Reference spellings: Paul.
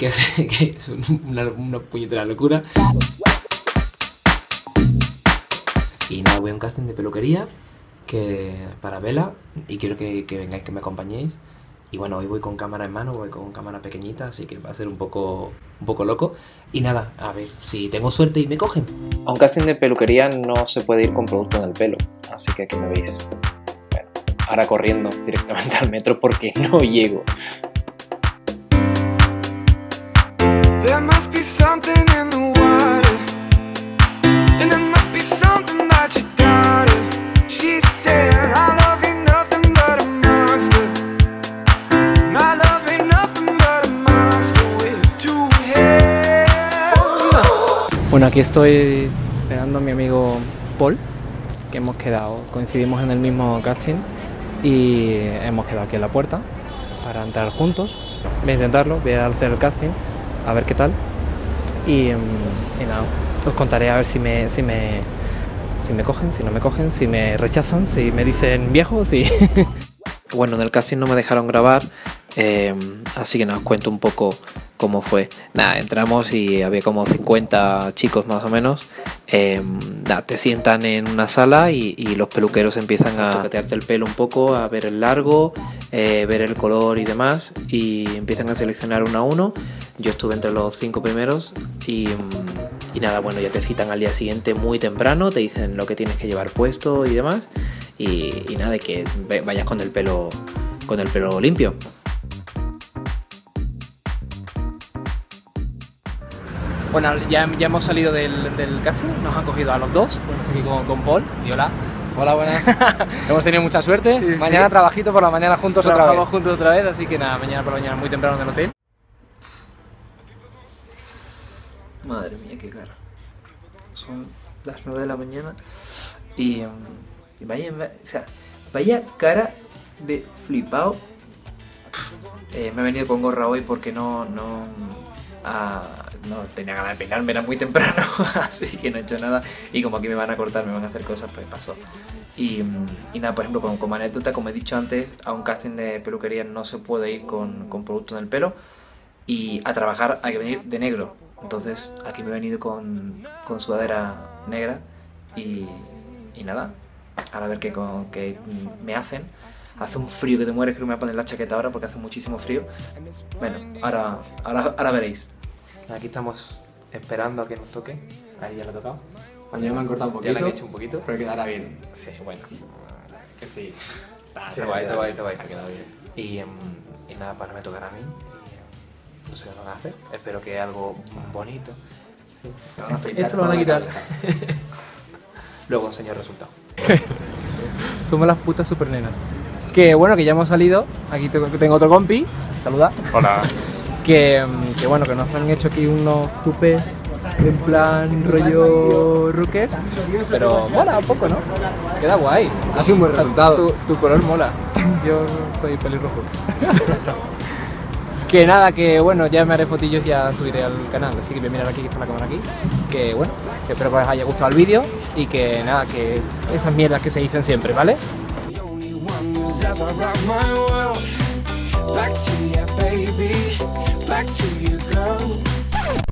que hace, que es una puñetera locura. Y nada, voy a un casting de peluquería que para Vela y quiero que vengáis, que me acompañéis. Y bueno, hoy voy con cámara en mano, voy con cámara pequeñita, así que va a ser un poco loco. Y nada, a ver si tengo suerte y me cogen. A un casting de peluquería no se puede ir con producto en el pelo, así que aquí me veis. Bueno, ahora corriendo directamente al metro porque no llego. Bueno, aquí estoy esperando a mi amigo Paul, que hemos quedado, coincidimos en el mismo casting y hemos quedado aquí en la puerta para entrar juntos. Voy a intentarlo, voy a hacer el casting, a ver qué tal y nada, os contaré a ver si me cogen, si no me cogen, si me rechazan, si me dicen viejo, si... Bueno, en el casting no me dejaron grabar, así que nada, os cuento un poco... ¿Cómo fue? Nada, entramos y había como 50 chicos más o menos. Nada, te sientan en una sala y los peluqueros empiezan a toquetearte el pelo un poco, a ver el largo, ver el color y demás. Y empiezan a seleccionar uno a uno. Yo estuve entre los 5 primeros y nada, bueno, ya te citan al día siguiente muy temprano, te dicen lo que tienes que llevar puesto y demás. Y nada, de que vayas con el pelo limpio. Bueno, ya hemos salido del casting, nos han cogido a los dos, estamos aquí con Paul y hola. Hola, buenas. Hemos tenido mucha suerte, sí, mañana sí. Trabajito por la mañana juntos otra vez. Trabajamos juntos otra vez, así que nada, mañana por la mañana muy temprano en el hotel. Madre mía, qué cara. Son las 9 de la mañana y vaya cara de flipado. Me he venido con gorra hoy porque no tenía ganas de peinarme, era muy temprano, así que no he hecho nada. Y como aquí me van a cortar, me van a hacer cosas, pues pasó. Y nada, por ejemplo, como anécdota, como he dicho antes, a un casting de peluquería no se puede ir con producto en el pelo. Y a trabajar hay que venir de negro. Entonces aquí me he venido con sudadera negra y nada. Ahora a ver qué me hacen. Hace un frío que te mueres, creo que me voy a poner la chaqueta ahora porque hace muchísimo frío. Bueno, ahora veréis. Aquí estamos esperando a que nos toque. Ahí ya lo he tocado. Bueno, ya me han cortado un poquito. Ya lo han hecho un poquito. Pero quedará bien. Sí, bueno. Es que sí. Te va a ir. Ha quedado bien. Y nada, para no me tocar a mí. No sé qué van a hacer. Espero que algo bonito. Sí. Esto lo van a quitar. Luego enseño el resultado. Somos las putas super nenas. Que bueno, que ya hemos salido. Aquí tengo otro compi. Saluda. Hola. Que bueno, que nos han hecho aquí unos tupes en plan rollo rocker. Pero mola un poco, ¿no? Queda guay. Ha sido un buen resultado. Tu color mola. Yo soy pelirrojo. Que nada, que bueno, ya me haré fotillos y ya subiré al canal. Así que voy a mirar aquí, que está la cámara aquí. Que bueno, que espero que os haya gustado el vídeo. Y que nada, que esas mierdas que se dicen siempre, ¿vale? Back to you, baby, back to you, girl.